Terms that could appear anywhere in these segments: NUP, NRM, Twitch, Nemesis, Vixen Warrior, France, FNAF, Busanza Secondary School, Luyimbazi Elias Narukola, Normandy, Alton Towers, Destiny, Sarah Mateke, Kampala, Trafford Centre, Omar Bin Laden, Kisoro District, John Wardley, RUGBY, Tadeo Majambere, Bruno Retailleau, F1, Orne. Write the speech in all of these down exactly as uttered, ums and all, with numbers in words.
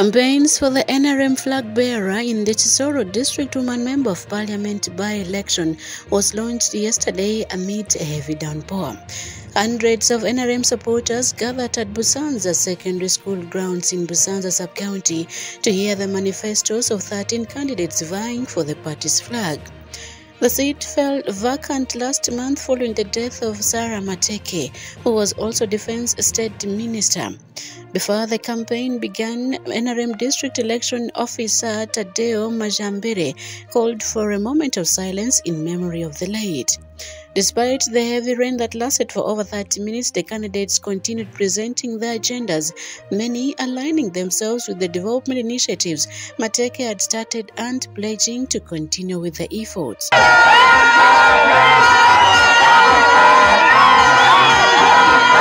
Campaigns for the N R M flag bearer in the Kisoro District Woman Member of Parliament by-election was launched yesterday amid a heavy downpour. Hundreds of N R M supporters gathered at Busanza Secondary School grounds in Busanza sub-county to hear the manifestos of thirteen candidates vying for the party's flag. The seat fell vacant last month following the death of Sarah Mateke, who was also Defense State Minister. Before the campaign began, N R M District Election Officer Tadeo Majambere called for a moment of silence in memory of the late. Despite the heavy rain that lasted for over thirty minutes, the candidates continued presenting their agendas, many aligning themselves with the development initiatives Mateke had started and pledging to continue with the efforts.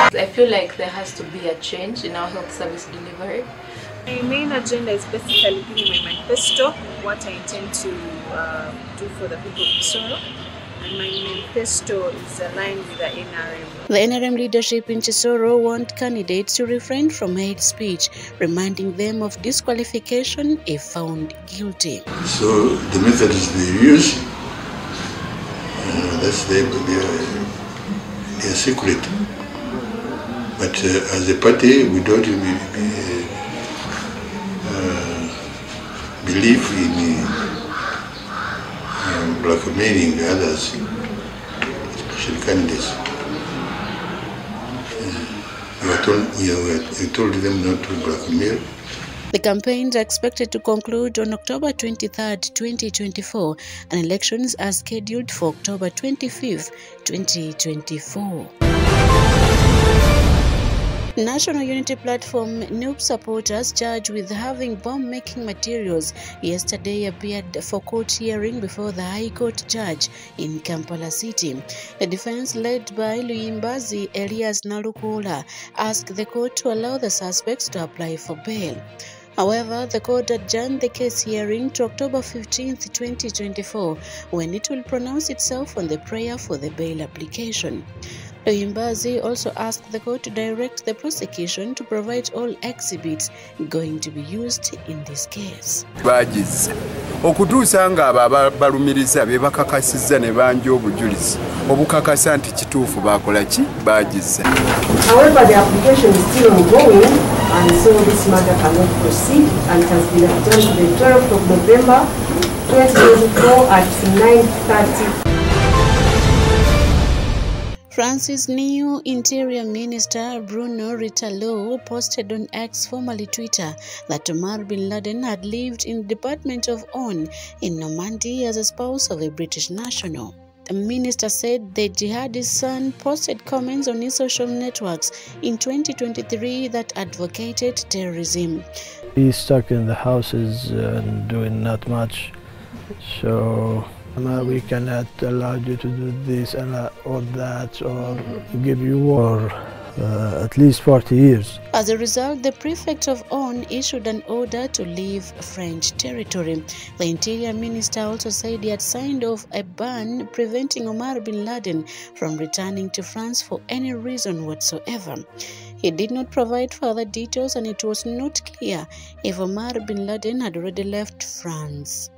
I feel like there has to be a change in our health service delivery. My main agenda is basically giving my manifesto, what I intend to uh, do for the people of Kisoro. And my manifesto is aligned with the N R M. The N R M leadership in Kisoro want candidates to refrain from hate speech, reminding them of disqualification if found guilty. So the method is they use, uh, that's their, their, their secret. But uh, as a party, we don't be, be, uh, believe in uh, blackmailing others, especially candidates. Uh, we, are told, we, are, we told them not to blackmail. The campaigns are expected to conclude on October twenty-third, twenty twenty-four, and elections are scheduled for October twenty-fifth, twenty twenty-four. National Unity Platform N U P supporters charged with having bomb-making materials yesterday appeared for court hearing before the High Court judge in Kampala City. The defense led by Luyimbazi Elias Narukola asked the court to allow the suspects to apply for bail. However, the court adjourned the case hearing to October fifteenth, twenty twenty-four, when it will pronounce itself on the prayer for the bail application. Luyimbazi also asked the court to direct the prosecution to provide all exhibits going to be used in this case. Badges. Okutuusa nga abo balumiriza be bakakasizza ne banja obujulizi obukakasa nti kituufu bakola ki bagize. However, the application is still ongoing and so this matter cannot proceed and it has been adjourned to the twelfth of November twenty twenty-four at nine thirty. France's new Interior Minister Bruno Retailleau posted on X, formerly Twitter, that Omar Bin Laden had lived in the department of Orne in Normandy as a spouse of a British national. The minister said the jihadist son posted comments on his social networks in twenty twenty-three that advocated terrorism. He's stuck in the houses and doing not much, so we cannot allow you to do this or that or give you war, uh, at least forty years. As a result, the prefect of Orne issued an order to leave French territory. The interior minister also said he had signed off a ban preventing Omar Bin Laden from returning to France for any reason whatsoever. He did not provide further details and it was not clear if Omar Bin Laden had already left France.